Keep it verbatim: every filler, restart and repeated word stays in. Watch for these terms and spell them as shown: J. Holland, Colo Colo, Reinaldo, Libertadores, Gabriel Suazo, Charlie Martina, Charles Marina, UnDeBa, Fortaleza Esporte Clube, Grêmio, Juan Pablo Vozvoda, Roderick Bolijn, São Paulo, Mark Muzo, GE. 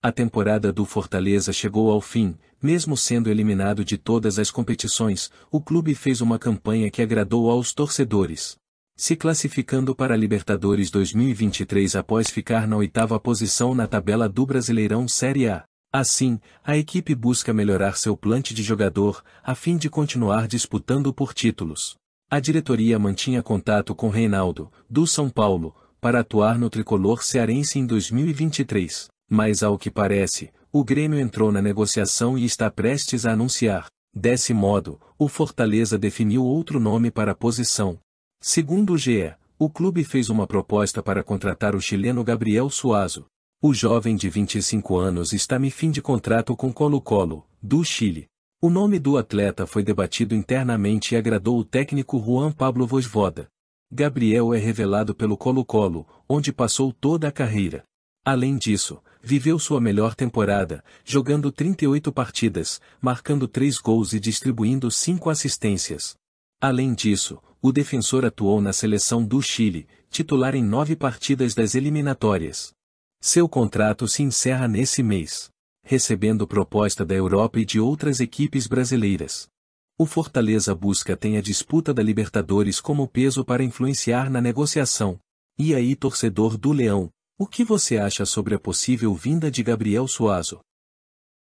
A temporada do Fortaleza chegou ao fim, mesmo sendo eliminado de todas as competições, o clube fez uma campanha que agradou aos torcedores, se classificando para a Libertadores dois mil e vinte e três após ficar na oitava posição na tabela do Brasileirão Série A. Assim, a equipe busca melhorar seu plante de jogador, a fim de continuar disputando por títulos. A diretoria mantinha contato com Reinaldo, do São Paulo, para atuar no tricolor cearense em dois mil e vinte e três, mas ao que parece, o Grêmio entrou na negociação e está prestes a anunciar. Desse modo, o Fortaleza definiu outro nome para a posição. Segundo o G E, o clube fez uma proposta para contratar o chileno Gabriel Suazo. O jovem de vinte e cinco anos está em fim de contrato com Colo Colo, do Chile. O nome do atleta foi debatido internamente e agradou o técnico Juan Pablo Vozvoda. Gabriel é revelado pelo Colo Colo, onde passou toda a carreira. Além disso, viveu sua melhor temporada, jogando trinta e oito partidas, marcando três gols e distribuindo cinco assistências. Além disso, o defensor atuou na seleção do Chile, titular em nove partidas das eliminatórias. Seu contrato se encerra nesse mês, recebendo proposta da Europa e de outras equipes brasileiras. O Fortaleza busca ter a disputa da Libertadores como peso para influenciar na negociação. E aí, torcedor do Leão, o que você acha sobre a possível vinda de Gabriel Suazo?